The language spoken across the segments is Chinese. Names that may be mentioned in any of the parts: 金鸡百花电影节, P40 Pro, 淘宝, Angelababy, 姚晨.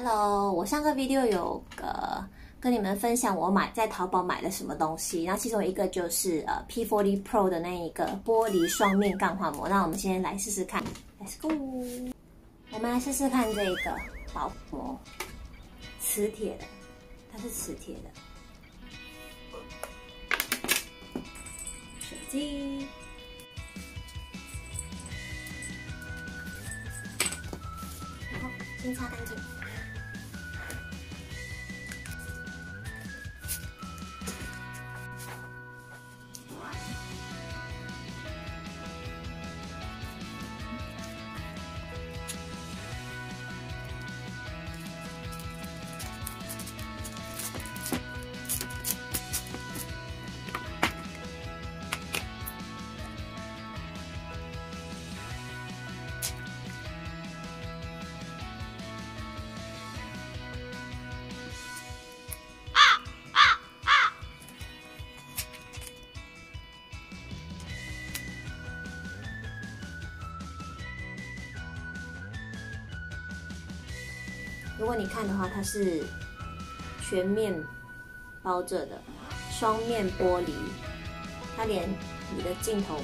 Hello， 我上个 video 有跟你们分享我在淘宝买了什么东西，然后其中一个就是P40 Pro 的那一个玻璃双面钢化膜。那我们先来试试看 ，Let's go！ 我们来试试看这个薄膜，磁铁的，它是磁铁的。手机。 先擦干净。如果你看的话，它是全面包着的双面玻璃，它连你的镜头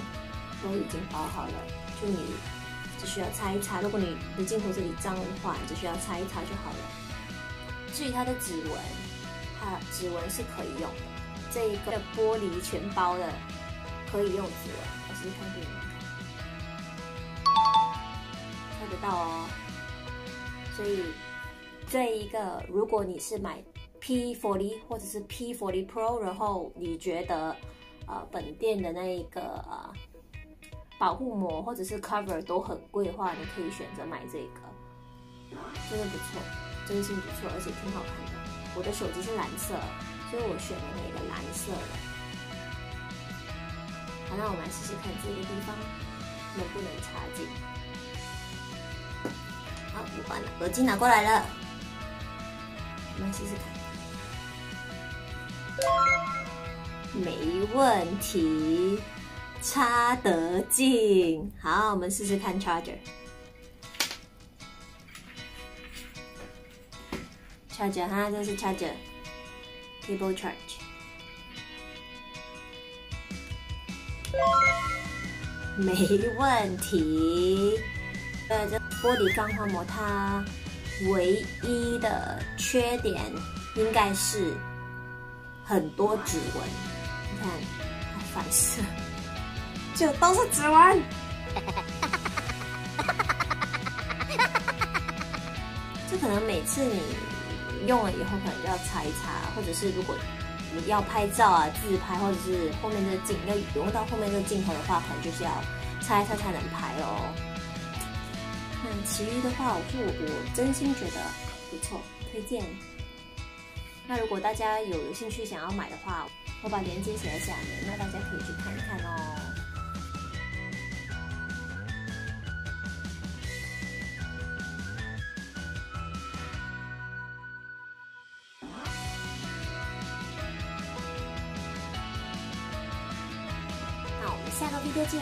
都已经包好了，就你只需要擦一擦。如果你的镜头这里脏的话，你只需要擦一擦就好了。至于它的指纹，它指纹是可以用的，这一个玻璃全包的可以用指纹。我试试看给你们看，看得到哦，所以。 这一个，如果你是买 P40 或者是 P40 Pro， 然后你觉得本店的那一个保护膜或者是 cover 都很贵的话，你可以选择买这个，真的不错，真心不错，而且挺好看的。我的手机是蓝色，所以我选了那个蓝色的。好，那我们来试试看这个地方能不能插进。好，我把耳机拿过来了。 我们试试看，没问题，插得进。好，我们试试看 charger， 哈，这是 charger，cable charge， 没问题。这玻璃钢化膜它。 唯一的缺点应该是很多指纹，你看，好反射，就都是指纹。这可能每次你用了以后，可能就要擦一擦，或者是如果你要拍照啊、自拍，或者是后面这镜要用到后面这镜头的话，可能就是要擦一擦才能拍哦。 那其余的话，我真心觉得不错，推荐。那如果大家有兴趣想要买的话，我把链接写在下面，那大家可以去看一看哦。那我们下个 video 见。